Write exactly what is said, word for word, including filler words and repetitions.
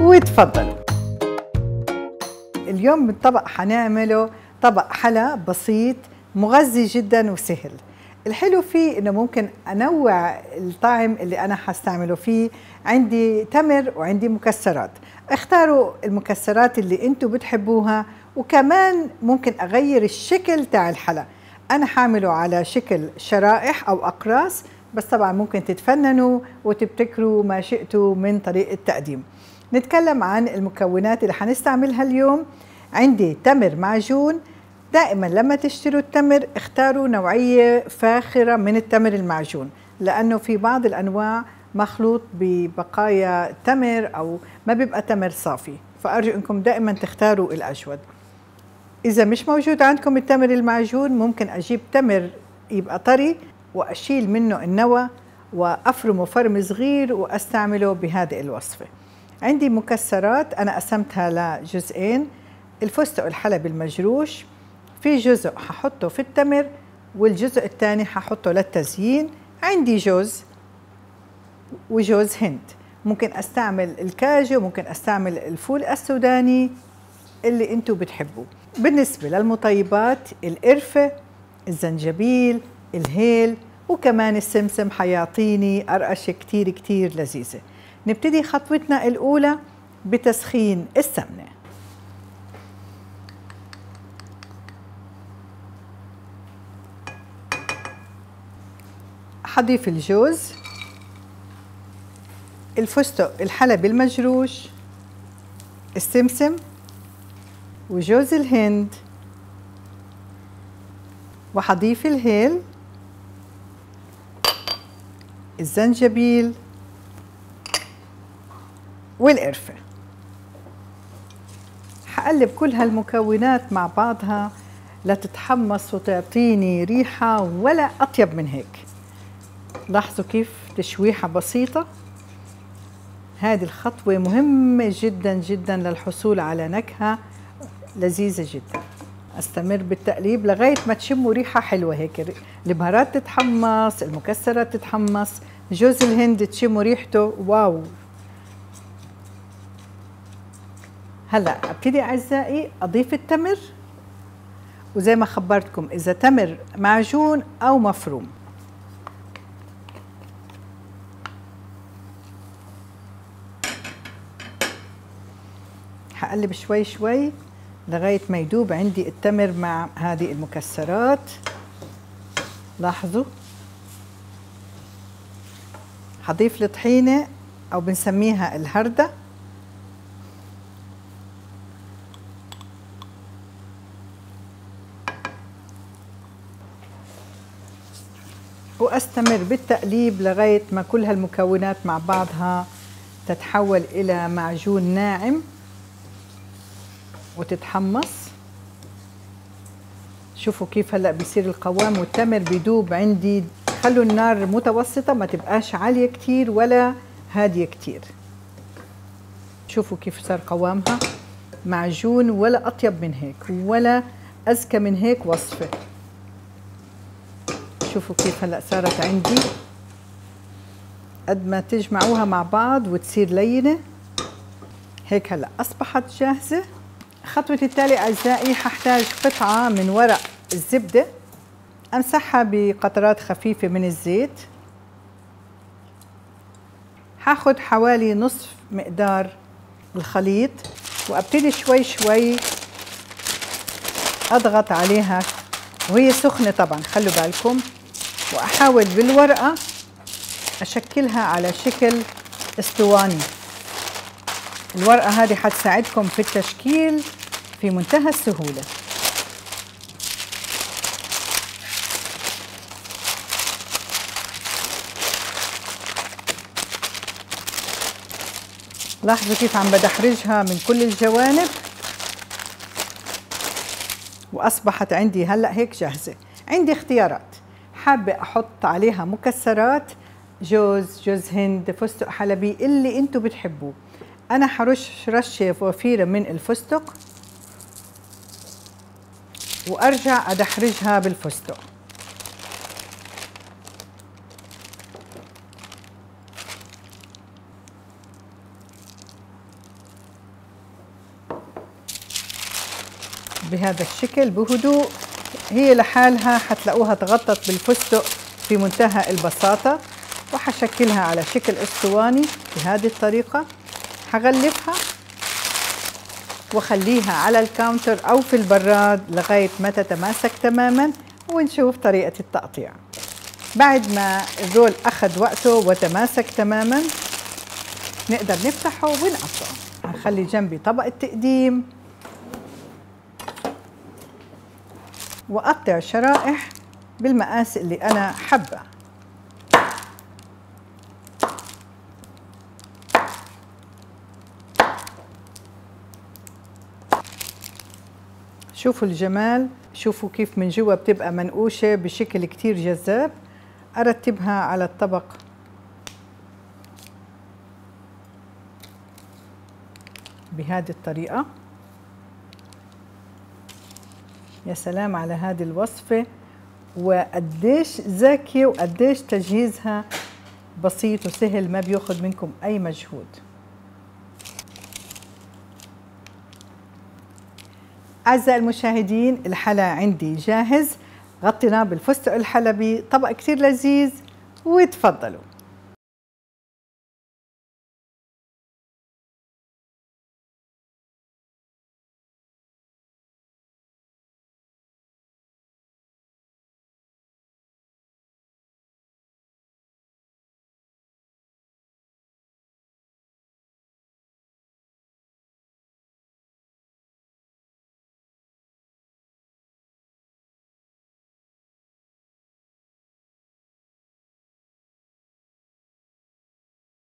وتفضلوا. اليوم الطبق هنعمله طبق حلا بسيط مغذي جدا وسهل. الحلو فيه انه ممكن انوع الطعم اللي انا هستعمله فيه. عندي تمر وعندي مكسرات، اختاروا المكسرات اللي انتوا بتحبوها، وكمان ممكن اغير الشكل تاع الحلا. انا هعمله على شكل شرائح او اقراص، بس طبعا ممكن تتفننوا وتبتكروا ما شئتوا من طريقة تقديم. نتكلم عن المكونات اللي هنستعملها اليوم. عندي تمر معجون. دائما لما تشتروا التمر اختاروا نوعية فاخرة من التمر المعجون، لأنه في بعض الأنواع مخلوط ببقايا تمر أو ما بيبقى تمر صافي، فأرجو أنكم دائما تختاروا الأجود. إذا مش موجود عندكم التمر المعجون ممكن أجيب تمر يبقى طري وأشيل منه النوى وأفرمه فرم صغير وأستعمله بهذه الوصفة. عندي مكسرات أنا قسمتها لجزئين، الفستق الحلبي المجروش، في جزء هحطه في التمر والجزء الثاني هحطه للتزيين. عندي جوز وجوز هند، ممكن أستعمل الكاجو، ممكن أستعمل الفول السوداني اللي انتو بتحبوه. بالنسبة للمطيبات، القرفة، الزنجبيل، الهيل، وكمان السمسم حيعطيني قرقشة كتير كتير لذيذة. نبتدي خطوتنا الأولى بتسخين السمنة. حضيف الجوز، الفستق الحلبي المجروش، السمسم وجوز الهند، وحضيف الهيل، الزنجبيل والقرفة. هقلب كل هالمكونات مع بعضها لتتحمص وتعطيني ريحة ولا أطيب من هيك. لاحظوا كيف تشويحة بسيطة. هذه الخطوة مهمة جدا جدا للحصول على نكهة لذيذة جدا. استمر بالتقليب لغاية ما تشموا ريحة حلوة هيك، البهارات تتحمص، المكسرات تتحمص، جوز الهند تشموا ريحته. واو. هلا ابتدي اعزائي اضيف التمر، وزي ما خبرتكم اذا تمر معجون او مفروم. هقلب شوي شوي لغاية ما يدوب عندي التمر مع هذه المكسرات. لاحظوا هضيف الطحينة أو بنسميها الهردة، وأستمر بالتقليب لغاية ما كل هالمكونات مع بعضها تتحول إلى معجون ناعم وتتحمص. شوفوا كيف هلأ بيصير القوام والتمر بيدوب عندي. خلوا النار متوسطة، ما تبقاش عالية كتير ولا هادية كتير. شوفوا كيف صار قوامها معجون، ولا أطيب من هيك ولا أزكى من هيك وصفة. شوفوا كيف هلأ صارت عندي. قد ما تجمعوها مع بعض وتصير لينة هيك هلأ أصبحت جاهزة. خطوة التالية أعزائي هحتاج قطعة من ورق الزبدة، أمسحها بقطرات خفيفة من الزيت. هاخد حوالي نصف مقدار الخليط وأبتدي شوي شوي أضغط عليها وهي سخنة طبعا، خلوا بالكم، وأحاول بالورقة أشكلها على شكل اسطواني. الورقة هذه حتساعدكم في التشكيل في منتهى السهولة. لاحظوا كيف عم بدحرجها من كل الجوانب، وأصبحت عندي هلأ هيك جاهزة. عندي اختيارات، حابة أحط عليها مكسرات، جوز، جوز هند، فستق حلبي، اللي انتو بتحبوه. أنا حرش رشة وفيرة من الفستق وأرجع أدحرجها بالفستق. بهذا الشكل بهدوء. هي لحالها حتلاقوها تغطت بالفستق في منتهى البساطة، وحشكلها على شكل اسطواني بهذه الطريقة. هغلفها وخليها على الكاونتر أو في البراد لغاية ما تتماسك تماما، ونشوف طريقة التقطيع. بعد ما الرول أخذ وقته وتماسك تماما نقدر نفتحه ونقطعه. هنخلي جنبي طبق التقديم وأقطع شرائح بالمقاس اللي أنا حابة. شوفوا الجمال، شوفوا كيف من جوا بتبقى منقوشة بشكل كتير جذاب. أرتبها على الطبق بهذه الطريقة. يا سلام على هذه الوصفة، وقديش ذكية وقديش تجهيزها بسيط وسهل، ما بياخد منكم أي مجهود. أعزائي المشاهدين، الحلا عندي جاهز، غطيناه بالفستق الحلبي، طبق كتير لذيذ، وتفضلوا.